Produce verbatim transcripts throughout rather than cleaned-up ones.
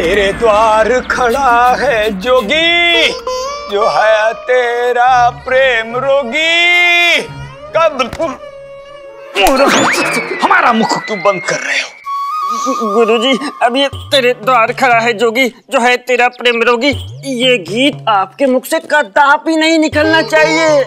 तेरे द्वार खड़ा है जोगी, जो है तेरा प्रेम रोगी। कब तुम हमारा मुख क्यों बंद कर रहे हो? गुरुजी, अब ये तेरे द्वार खड़ा है जोगी, जो है तेरा प्रेम रोगी, ये गीत आपके मुख से कदापि ही नहीं निकलना चाहिए,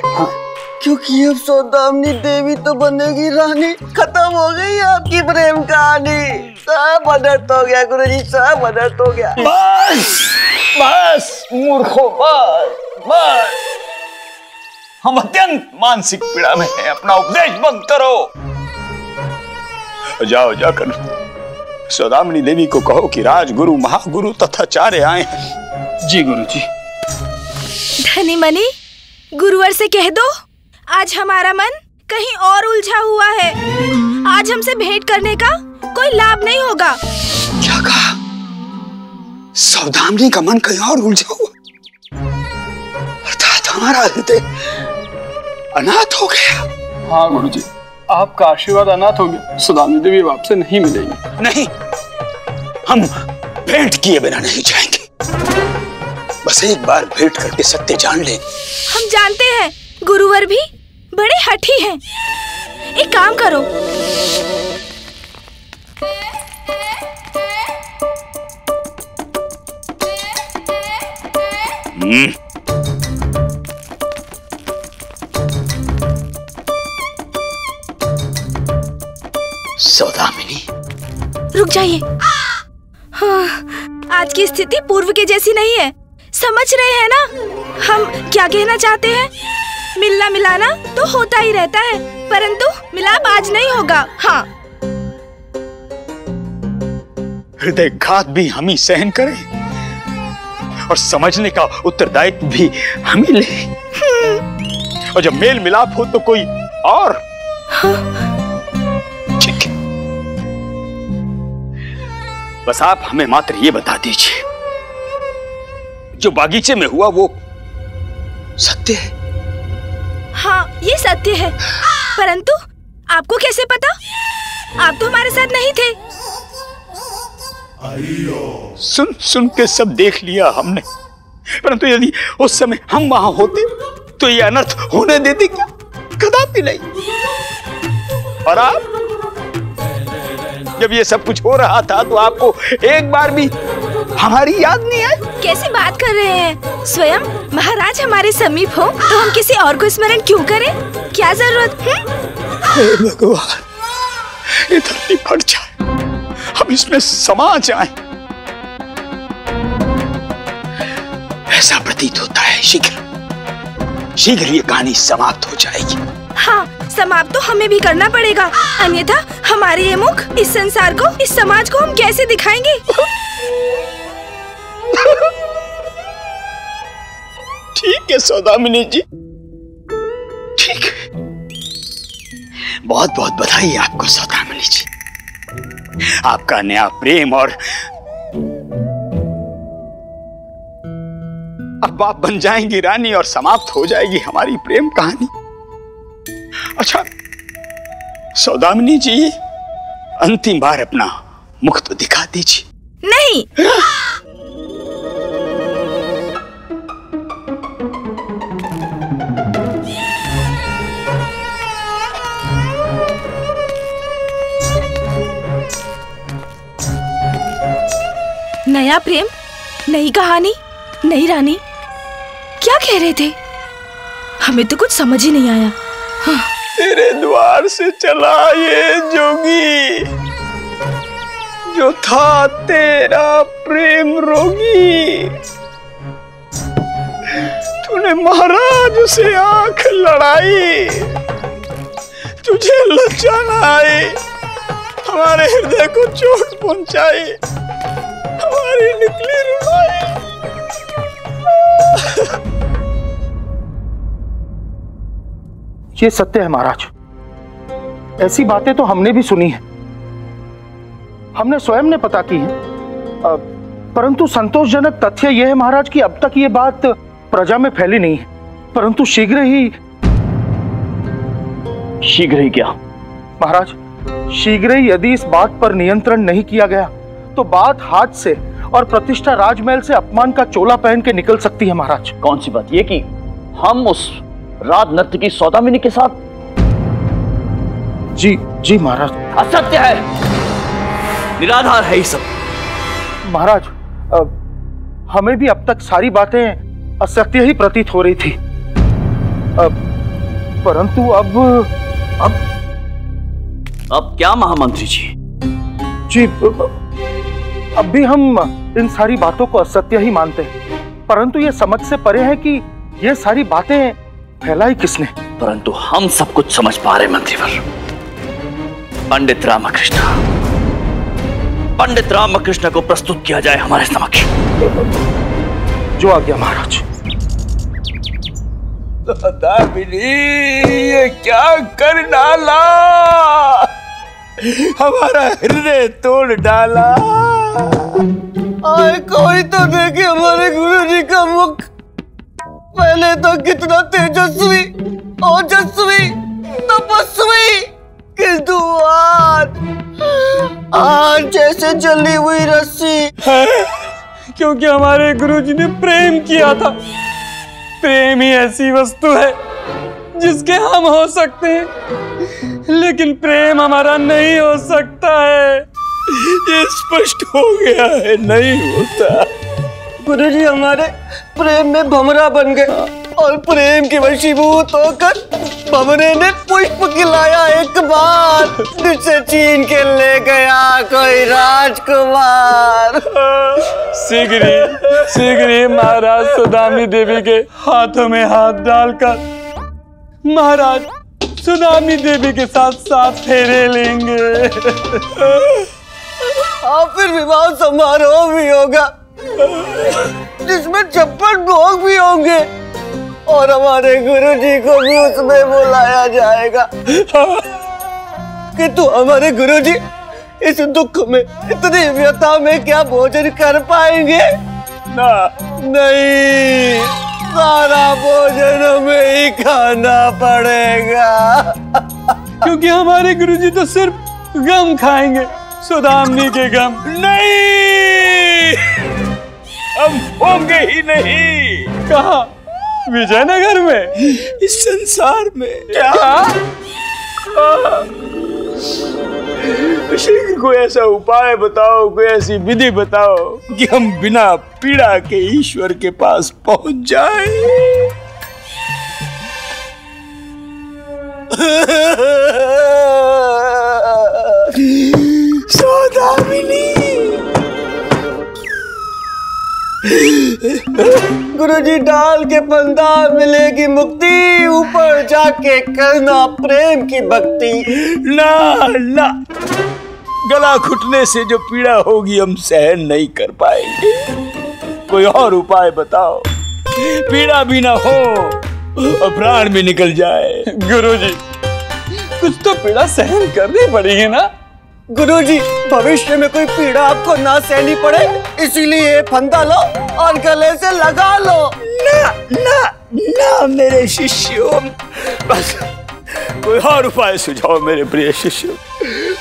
क्योंकि अब सौदामनी देवी तो बनेगी रानी। खत्म हो गई आपकी प्रेम कहानी, सब अनर्थ हो गया गुरुजी, सब अनर्थ हो गया। बस बस मूर्खों, बस बस, हम अत्यंत मानसिक पीड़ा में हैं, अपना उपदेश बंद करो। जाओ जाकर सौदामनी देवी को कहो कि राजगुरु महागुरु तथाचार्य आए हैं। जी गुरुजी। धनी मनी, गुरुवर से कह दो आज हमारा मन कहीं और उलझा हुआ है, आज हमसे भेंट करने का कोई लाभ नहीं होगा। क्या कहा? सौदामनी का मन कहीं और उलझा हुआ, अर्थात हमारा हृदय अनाथ हो गया। हाँ गुरुजी, आपका आशीर्वाद अनाथ हो गया, सौदामनी देवी आपसे से नहीं मिलेगी। नहीं, हम भेंट किए बिना नहीं जाएंगे, बस एक बार भेंट करके सत्य जान लें। हम जानते हैं गुरुवर भी बड़े हठी हैं, एक काम करो, हम्म सौदामिनी, रुक जाइए। हाँ, आज की स्थिति पूर्व के जैसी नहीं है, समझ रहे हैं ना हम क्या कहना चाहते हैं। मिलना मिलाना तो होता ही रहता है, परंतु मिलाप आज नहीं होगा। हाँ, हृदय घात भी हम ही सहन करें और समझने का उत्तरदायित्व भी हम ही लें, और जब मेल मिलाप हो तो कोई और। हाँ। बस आप हमें मात्र ये बता दीजिए, जो बागीचे में हुआ वो सत्य है? हाँ, ये सत्य है, परंतु आपको कैसे पता? आप तो हमारे साथ नहीं थे। सुन सुन के सब देख लिया हमने, परंतु यदि उस समय हम वहां होते तो ये अनर्थ होने देते क्या? कदापि नहीं। और आप, जब ये सब कुछ हो रहा था तो आपको एक बार भी हमारी याद नहीं आई? कैसी बात कर रहे हैं, स्वयं महाराज हमारे समीप हो तो हम किसी और को स्मरण क्यों करें? क्या जरूरत है? हे भगवान, ये धरती फट जाए, हम इसमें समा जाए, ऐसा प्रतीत होता है। शीघ्र शीघ्र ये कहानी समाप्त हो जाएगी। हाँ, समाप्त तो हमें भी करना पड़ेगा, अन्यथा हमारे ये मुख, इस संसार को, इस समाज को हम कैसे दिखाएंगे? ठीक है सौदामिनी जी, ठीक है। बहुत बहुत बधाई आपको सौदामिनी जी, आपका नया प्रेम, और अब आप बन जाएंगी रानी और समाप्त हो जाएगी हमारी प्रेम कहानी। अच्छा सौदामिनी जी, अंतिम बार अपना मुख तो दिखा दीजिए। नहीं। नया प्रेम, नई कहानी, नई रानी, क्या कह रहे थे? हमें तो कुछ समझ ही नहीं आया। हाँ। तेरे द्वार से चला ये जोगी, जो था तेरा प्रेम रोगी, तूने महाराज से आंख लड़ाई, तुझे लज्जा न आई, हमारे हृदय को चोट पहुंचाई, हमारी निकली रुलाई। ये सत्य है महाराज, ऐसी बातें तो हमने भी सुनी है, हमने स्वयं ने पता की है, परंतु संतोषजनक तथ्य यह है महाराज कि अब तक ये बात प्रजा में फैली नहीं है, परंतु शीघ्र ही शीघ्र ही क्या महाराज, शीघ्र ही यदि इस बात पर नियंत्रण नहीं किया गया तो बात हाथ से और प्रतिष्ठा राजमहल से अपमान का चोला पहन के निकल सकती है महाराज। कौन सी बात ये कि हम उस रात नृत्य की सौदामिनी के साथ? जी जी महाराज। असत्य है, निराधार है ये सब। महाराज हमें भी अब तक सारी बातें असत्य ही प्रतीत हो रही थी, अब, परंतु अब अब अब क्या महामंत्री जी? जी अब भी हम इन सारी बातों को असत्य ही मानते हैं, परंतु ये समझ से परे है कि ये सारी बातें फैलाई किसने। परंतु हम सब कुछ समझ पा रहे मंत्रीवर। पंडित रामकृष्ण, पंडित रामकृष्ण को प्रस्तुत किया जाए हमारे समक्ष। जो आ गया महाराज। सौदामिनी ये क्या कर डाला, हमारा हृदय तोड़ डाला। आए कोई तो देखे हमारे गुरु जी का मुख, पहले तो कितना तेजस्वी ओजस्वी तपस्वी, किंतु आज जैसे जली हुई रस्सी है, क्योंकि हमारे गुरुजी ने प्रेम किया था। प्रेम ही ऐसी वस्तु है जिसके हम हो सकते हैं, लेकिन प्रेम हमारा नहीं हो सकता है। ये स्पष्ट हो गया है, नहीं होता। गुरुजी हमारे प्रेम में भमरा बन गए और प्रेम के वशीभूत होकर भमरे ने पुष्प खिलाया, एक बार जिसे छीन के ले गया कोई राजकुमार। शीघ्र शीघ्र महाराज सौदामनी देवी के हाथों में हाथ डालकर महाराज सौदामनी देवी के साथ साथ फेरे लेंगे और फिर विवाह समारोह भी होगा जिसमें छप्पन भोग भी होंगे और हमारे गुरुजी को भी उसमें बुलाया जाएगा। किंतु हमारे गुरुजी इस दुख में, इतनी व्यथा में क्या भोजन कर पाएंगे? ना नहीं, सारा भोजन हमें ही खाना पड़ेगा क्योंकि हमारे गुरुजी तो सिर्फ गम खाएंगे, सौदामिनी के गम नहीं। हम होंगे ही नहीं। कहा? विजयनगर में, इस संसार में। क्या कोई ऐसा उपाय बताओ, कोई ऐसी विधि बताओ कि हम बिना पीड़ा के ईश्वर के पास पहुंच जाए। सौदामिनी गुरुजी डाल के फंदा, मिलेगी मुक्ति, ऊपर जाके करना प्रेम की भक्ति। ना ना, गला घुटने से जो पीड़ा होगी हम सहन नहीं कर पाएंगे। कोई और उपाय बताओ, पीड़ा भी ना हो और प्राण भी निकल जाए। गुरुजी कुछ तो पीड़ा सहन करनी पड़ेगी ना। गुरुजी भविष्य में कोई पीड़ा आपको ना सहनी पड़े, इसीलिए फंदा लो और गले से लगा लो। ना ना ना मेरे शिष्यों, बस कोई और उपाय सुझाओ मेरे प्रिय शिष्यों।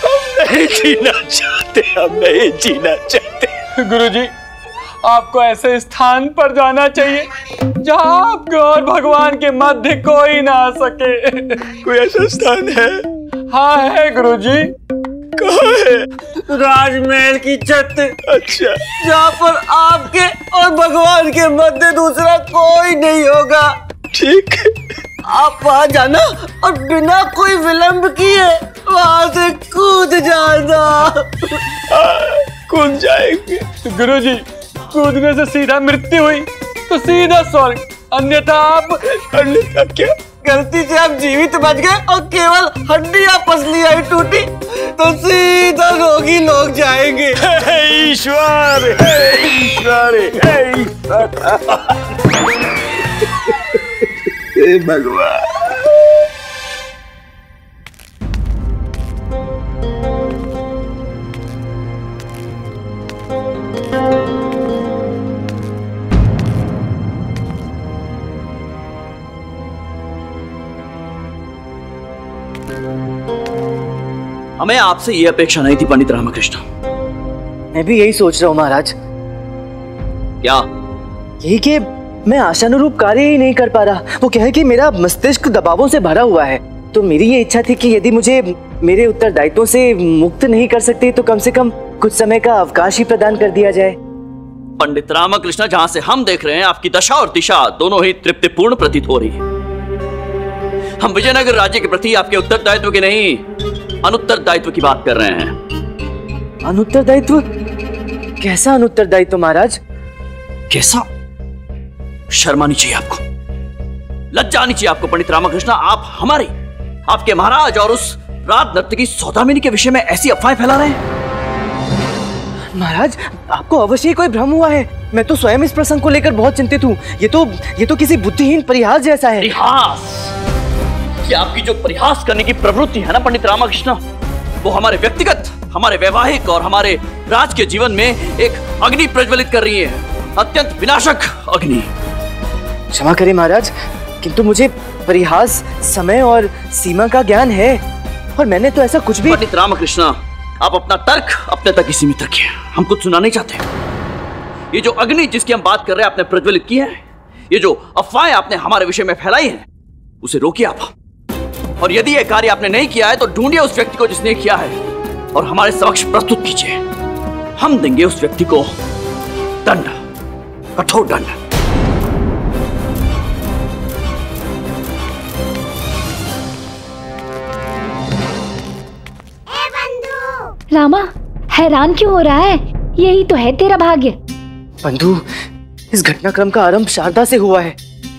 हम नहीं जीना चाहते, हम नहीं जीना चाहते। गुरुजी आपको ऐसे स्थान पर जाना चाहिए जहाँ आपके और भगवान के मध्य कोई ना आ सके। कोई ऐसा स्थान है? हाँ है गुरुजी। राजमहल की छत। अच्छा। जहाँ पर आपके और भगवान के मध्य दूसरा कोई नहीं होगा। ठीक, आप वहाँ जाना और बिना कोई विलंब किए वहाँ से कूद जाना। कूद जाएंगे गुरुजी, कूदने से सीधा मृत्यु हुई तो सीधा स्वर्ग, अन्यथा आप अन्यथा क्या? गलती से आप जीवित बच गए और केवल हड्डियां पसलियां ही टूटी तो सीधा रोगी लोग जाएंगे। हे ईश्वर, हे ईश्वर, हे ईश्वर, हे भगवान। हमें आपसे ये अपेक्षा नहीं थी पंडित रामकृष्ण। मैं भी यही सोच रहा हूँ महाराज, क्या? यही कि मैं आशानुरूप कार्य ही नहीं कर पा रहा। वो कहे कि मेरा मस्तिष्क दबावों से भरा हुआ है, तो मेरी ये इच्छा थी कि यदि मुझे मेरे उत्तरदायित्वों से मुक्त नहीं कर सकते तो कम से कम कुछ समय का अवकाश ही प्रदान कर दिया जाए। पंडित रामकृष्ण, जहाँ से हम देख रहे हैं आपकी दशा और दिशा दोनों ही तृप्तिपूर्ण प्रतीत हो रही है। हम विजयनगर राज्य के प्रति आपके उत्तरदायित्व की नहीं अनुत्तरदायित्व की बात कर रहे हैं। अनुत्तरदायित्व? कैसा अनुत्तरदायित्व महाराज? कैसा? शर्म आनी चाहिए आपको, लज्जा आनी चाहिए आपको पंडित रामकृष्ण। आप हमारे, आपके महाराज और उस रात नर्तकी सौदामिनी के विषय में ऐसी अफवाहें फैला रहे हैं। महाराज, आपको अवश्य कोई भ्रम हुआ है। मैं तो स्वयं इस प्रसंग को लेकर बहुत चिंतित हूँ। ये तो ये तो किसी बुद्धिहीन परिहास जैसा है। परिहास? ये आपकी जो परिहास करने की प्रवृत्ति है ना पंडित रामकृष्ण, वो हमारे व्यक्तिगत, हमारे वैवाहिक और हमारे राज के जीवन में एक अग्नि प्रज्वलित कर रही है, अत्यंत विनाशक अग्नि। क्षमा करें महाराज, किंतु मुझे परिहास, समय और सीमा का ज्ञान है और मैंने तो ऐसा कुछ भी। पंडित रामकृष्ण, आप अपना तर्क अपने तक ही सीमित रखिए, हम कुछ सुना नहीं चाहते। ये जो अग्नि जिसकी हम बात कर रहे हैं आपने प्रज्वलित की है, ये जो अफवाहें आपने हमारे विषय में फैलाई है, उसे रोकिए आप। और यदि यह कार्य आपने नहीं किया है तो ढूंढिए उस व्यक्ति को जिसने किया है और हमारे समक्ष प्रस्तुत कीजिए। हम देंगे उस व्यक्ति को दंड, कठोर दंड। रामा, हैरान क्यों हो रहा है? यही तो है तेरा भाग्य। बंधु, इस घटनाक्रम का आरंभ शारदा से हुआ है।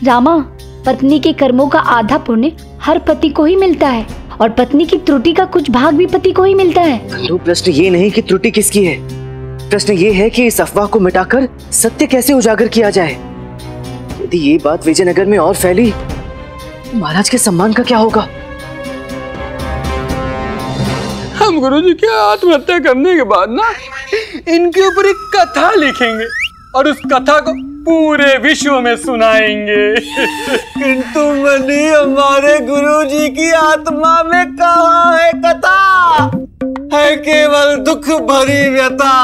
रामा, पत्नी के कर्मों का आधा पुण्य हर पति को ही मिलता है और पत्नी की त्रुटि का कुछ भाग भी पति को ही मिलता है। बंधु, प्रश्न ये नहीं कि त्रुटि किसकी है, प्रश्न ये है कि इस अफवाह को मिटाकर सत्य कैसे उजागर किया जाए। यदि ये बात विजयनगर में और फैली तो महाराज के सम्मान का क्या होगा? गुरुजी के आत्महत्या करने के बाद ना इनके ऊपर एक कथा लिखेंगे और उस कथा को पूरे विश्व में सुनाएंगे। किंतु मनी, हमारे गुरुजी की आत्मा में कहाँ है कथा? है केवल दुख भरी व्यथा,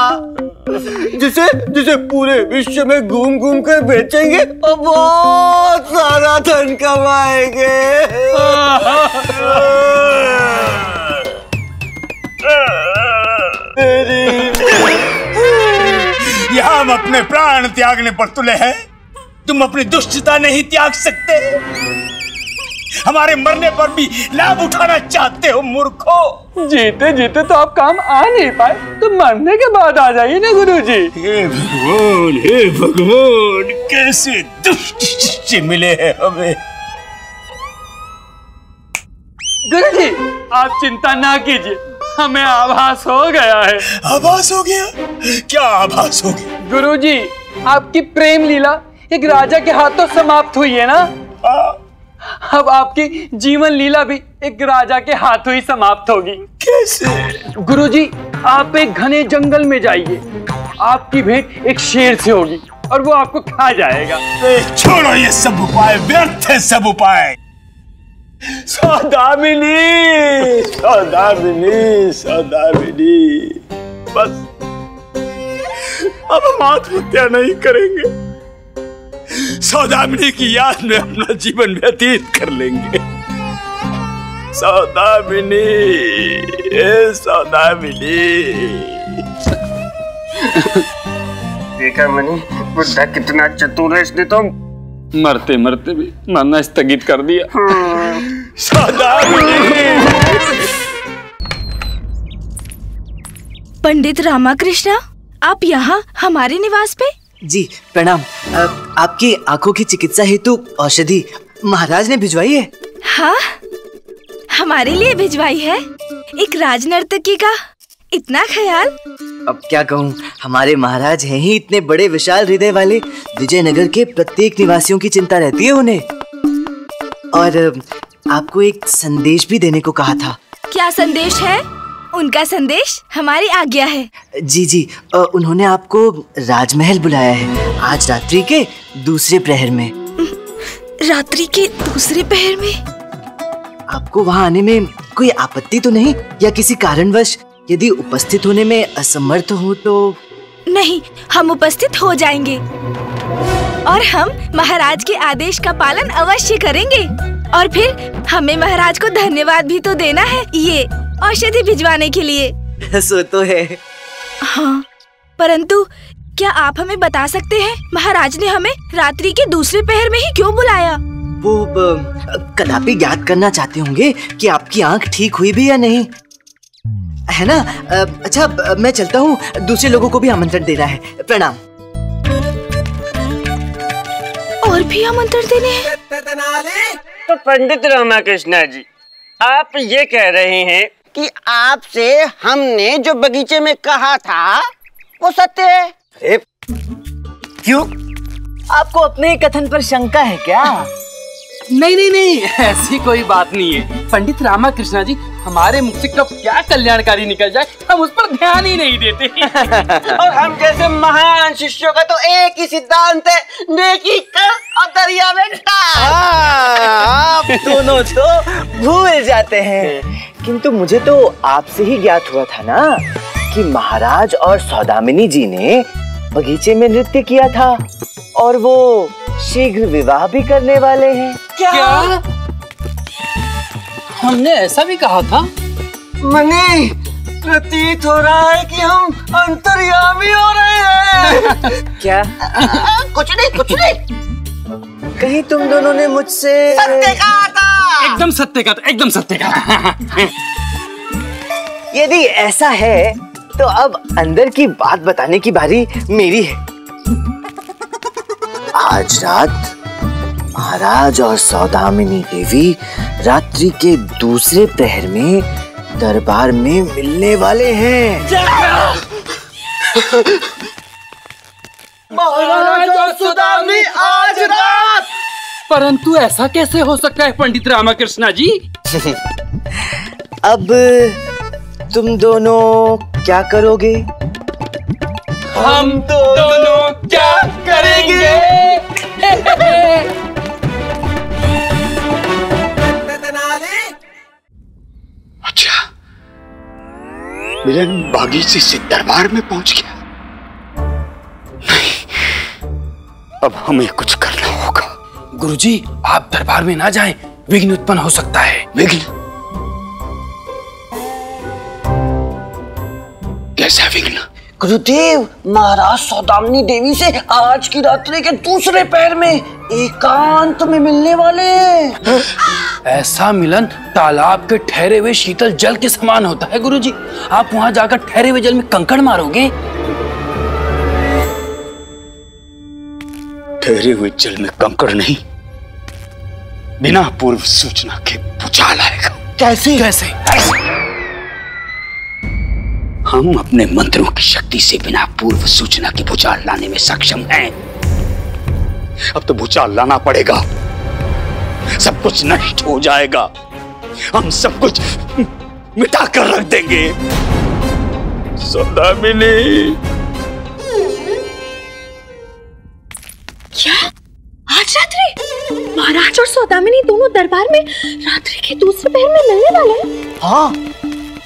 जिसे जिसे पूरे विश्व में घूम घूम कर बेचेंगे और बहुत सारा धन कमाएंगे। यहाँ हम अपने प्राण त्यागने पर तुले हैं, तुम अपनी दुष्टता नहीं त्याग सकते? हमारे मरने पर भी लाभ उठाना चाहते हो मूर्खों। जीते जीते तो आप काम आ नहीं पाए तो मरने के बाद आ जाइए ना गुरुजी। हे भगवान, हे भगवान, कैसे दुष्ट शिष्य मिले हैं हमें। गुरुजी, आप चिंता ना कीजिए, हमें आभास हो गया है। आभास हो गया? क्या आभास हो गया? गुरुजी, आपकी प्रेम लीला एक राजा के हाथों समाप्त हुई है ना? आ? अब आपकी जीवन लीला भी एक राजा के हाथों ही समाप्त होगी। कैसे? गुरुजी, आप एक घने जंगल में जाइए, आपकी भेंट एक शेर से होगी और वो आपको खा जाएगा। छोड़ो ये सब उपाय, व्यर्थ है सब उपाय। सौदामिनी, सौदामिनी, सौदामिनी, बस अब हम आत्महत्या नहीं करेंगे, सौदामिनी की याद में अपना जीवन व्यतीत कर लेंगे। सौदामिनी, ए सौदामिनी। देखा मनी, बुद्धा कितना चतुर है, इसने तो मरते मरते भी मरना स्थगित कर दिया। पंडित रामकृष्ण, आप यहाँ हमारे निवास पे? जी प्रणाम। आ, आपकी आंखों की चिकित्सा हेतु औषधि महाराज ने भिजवाई है। हाँ, हमारे लिए भिजवाई है? एक राजनर्तकी का इतना ख्याल! अब क्या कहूँ, हमारे महाराज हैं ही इतने बड़े विशाल हृदय वाले। विजयनगर के प्रत्येक निवासियों की चिंता रहती है उन्हें। और आपको एक संदेश भी देने को कहा था। क्या संदेश है? उनका संदेश हमारी आज्ञा है। जी जी, उन्होंने आपको राजमहल बुलाया है आज रात्रि के दूसरे प्रहर में। रात्रि के दूसरे प्रहर में? आपको वहाँ आने में कोई आपत्ति तो नहीं, या किसी कारणवश यदि उपस्थित होने में असमर्थ हो तो? नहीं, हम उपस्थित हो जाएंगे और हम महाराज के आदेश का पालन अवश्य करेंगे। और फिर हमें महाराज को धन्यवाद भी तो देना है ये औषधि भिजवाने के लिए। सो तो है। हाँ, परंतु क्या आप हमें बता सकते हैं महाराज ने हमें रात्रि के दूसरे पहर में ही क्यों बुलाया? वो कदापि ज्ञात करना चाहते होंगे कि आपकी आंख ठीक हुई भी या नहीं, है ना? अच्छा, मैं चलता हूँ, दूसरे लोगों को भी आमंत्रण देना है। प्रणाम। और भी आमंत्रण देने हैं? तो पंडित रामाकृष्णा जी, आप ये कह रहे हैं कि आपसे हमने जो बगीचे में कहा था वो सत्य है? क्यों? आपको अपने कथन पर शंका है क्या? नहीं नहीं नहीं, ऐसी कोई बात नहीं है। पंडित रामाकृष्णा जी, हमारे मुख से कब क्या कल्याणकारी निकल जाए, हम उस पर ध्यान ही नहीं देते। और हम जैसे महान शिष्यों का तो एक ही सिद्धांत है, नेकी कर और दरिया में डाल। आप दोनों तो भूल जाते हैं। किंतु मुझे तो आपसे ही ज्ञात हुआ था ना कि महाराज और सौदामिनी जी ने बगीचे में नृत्य किया था और वो शीघ्र विवाह भी करने वाले हैं। क्या? क्या हमने ऐसा भी कहा था? मनी, प्रतीत हो रहा है कि हम अंतर्यामी हो रहे हैं। क्या? कुछ नहीं कुछ नहीं। कहीं तुम दोनों ने मुझसे सत्य कहा था? एकदम सत्य कहा था, एकदम सत्य कहा था। यदि ऐसा है तो अब अंदर की बात बताने की बारी मेरी है। आज रात महाराज और सौदामिनी देवी रात्रि के दूसरे प्रहर में दरबार में मिलने वाले हैं। महाराज और सौदामिनी आज रात! परंतु ऐसा कैसे हो सकता है पंडित रामाकृष्णा जी? अब तुम दोनों क्या करोगे? हम दोनों क्या करेंगे? अच्छा, मिलन बागीचे से दरबार में पहुंच गया। नहीं, अब हमें कुछ करना होगा। गुरुजी, आप दरबार में ना जाएं, विघ्न उत्पन्न हो सकता है। विघ्न? कैसा विघ्न? गुरुदेव, महाराज सौदामनी देवी से आज की रात्रि के दूसरे पैर में एकांत में मिलने वाले। ऐसा मिलन तालाब के ठहरे हुए शीतल जल के समान होता है गुरुजी। आप वहां जाकर ठहरे हुए जल में कंकड़ मारोगे? ठहरे हुए जल में कंकड़ नहीं, बिना पूर्व सूचना के भूचाल आएगा। कैसे? कैसे? कैसे? हम अपने मंत्रों की शक्ति से बिना पूर्व सूचना की भूचाल लाने में सक्षम हैं। अब तो भूचाल लाना पड़ेगा, सब कुछ नष्ट हो जाएगा, हम सब कुछ मिटा कर रख देंगे। सौदामिनी, क्या आज रात्रि महाराज और सौदामिनी दोनों दरबार में रात्रि के दूसरे पहर में मिलने वाले हैं? हाँ,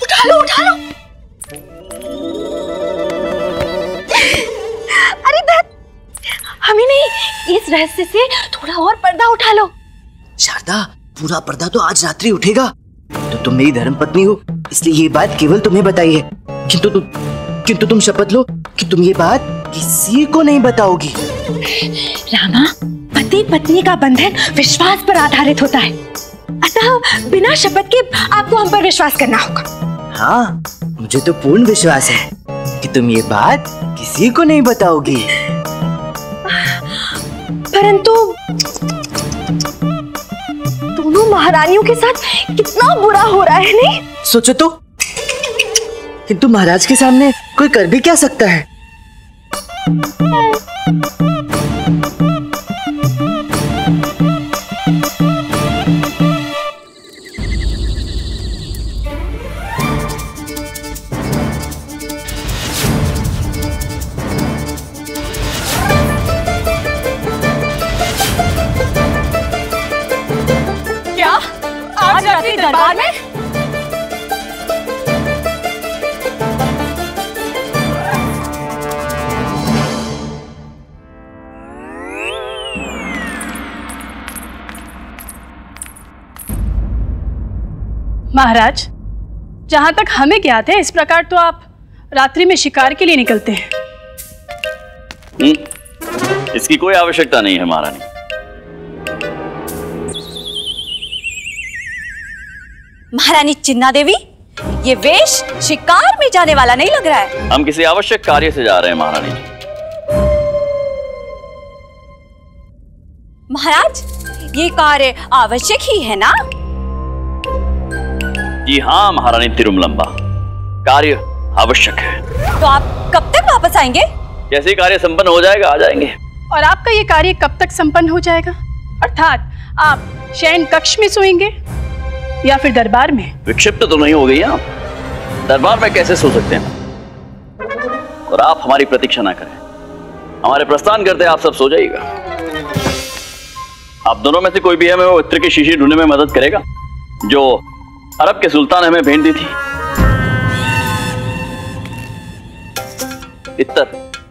उठा लो उठा लो। अरे दत्त, हमें नहीं, इस रहस्य से थोड़ा और पर्दा उठा लो। शारदा, पूरा पर्दा तो आज रात्रि उठेगा। तो तुम मेरी धर्मपत्नी हो, इसलिए ये बात केवल तुम्हें बताई है। किंतु तुम किंतु तुम शपथ लो कि तुम ये बात किसी को नहीं बताओगी। रामा, पति पत्नी का बंधन विश्वास पर आधारित होता है, अतः बिना शपथ के आपको हम पर विश्वास करना होगा। हाँ, मुझे तो पूर्ण विश्वास है कि तुम ये बात किसी को नहीं बताओगी। परंतु दोनों महारानियों के साथ कितना बुरा हो रहा है, नहीं? सोचो तो, किंतु महाराज के सामने कोई कर भी क्या सकता है? दरबार में महाराज, जहाँ तक हमें ज्ञात है इस प्रकार तो आप रात्रि में शिकार के लिए निकलते हैं। हम्म, इसकी कोई आवश्यकता नहीं है महारानी। महारानी चिन्ना देवी, ये वेश शिकार में जाने वाला नहीं लग रहा है। हम किसी आवश्यक कार्य से जा रहे हैं महारानी। महाराज, ये कार्य आवश्यक ही है ना? जी हाँ महारानी तिरुमलंबा, कार्य आवश्यक है। तो आप कब तक वापस आएंगे? जैसे ही कार्य संपन्न हो जाएगा आ जाएंगे। और आपका ये कार्य कब तक संपन्न हो जाएगा? अर्थात आप शयन कक्ष में सोएंगे या फिर दरबार में? विक्षिप्त तो नहीं हो गई आप? दरबार में कैसे सो सकते हैं? और आप हमारी प्रतीक्षा ना करें, हमारे प्रस्थान करते आप सब सो जाइएगा। आप दोनों में से कोई भी हमें वो इत्र की शीशी ढूंढने में मदद करेगा जो अरब के सुल्तान हमें भेंट दी थी? इत्र